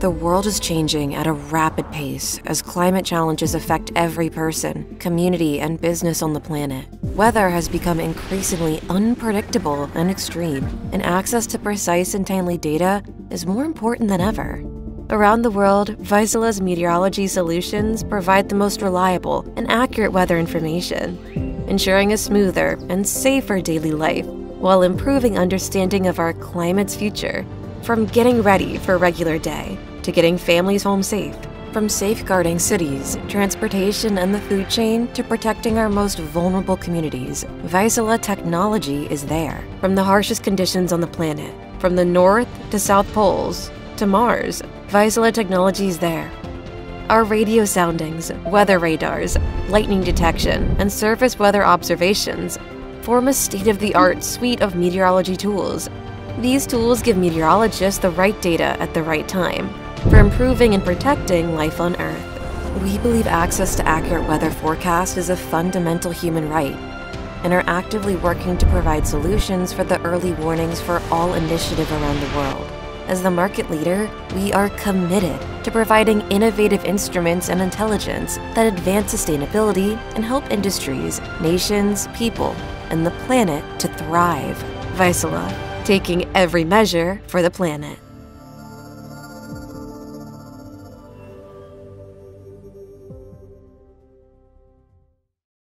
The world is changing at a rapid pace as climate challenges affect every person, community, and business on the planet. Weather has become increasingly unpredictable and extreme, and access to precise and timely data is more important than ever. Around the world, Vaisala's meteorology solutions provide the most reliable and accurate weather information, ensuring a smoother and safer daily life while improving understanding of our climate's future. From getting ready for a regular day, to getting families home safe, from safeguarding cities, transportation, and the food chain, to protecting our most vulnerable communities, Vaisala technology is there. From the harshest conditions on the planet, from the North to South Poles, to Mars, Vaisala technology is there. Our radio soundings, weather radars, lightning detection, and surface weather observations form a state-of-the-art suite of meteorology tools. These tools give meteorologists the right data at the right time for improving and protecting life on Earth. We believe access to accurate weather forecasts is a fundamental human right and are actively working to provide solutions for the early warnings for all initiatives around the world. As the market leader, we are committed to providing innovative instruments and intelligence that advance sustainability and help industries, nations, people, and the planet to thrive. Vaisala. Taking every measure for the planet.